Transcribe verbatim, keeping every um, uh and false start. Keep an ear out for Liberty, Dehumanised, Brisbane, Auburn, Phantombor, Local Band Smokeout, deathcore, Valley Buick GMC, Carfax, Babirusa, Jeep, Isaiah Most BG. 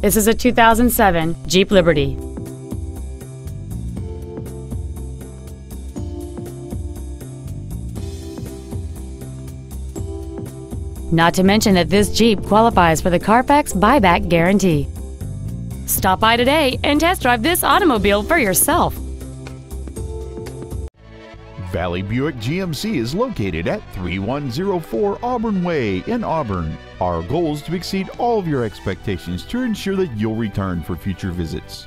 This is a two thousand seven Jeep Liberty. Not to mention that this Jeep qualifies for the Carfax buyback guarantee. Stop by today and test drive this automobile for yourself. Valley Buick G M C is located at three one zero four Auburn Way in Auburn. Our goal is to exceed all of your expectations to ensure that you'll return for future visits.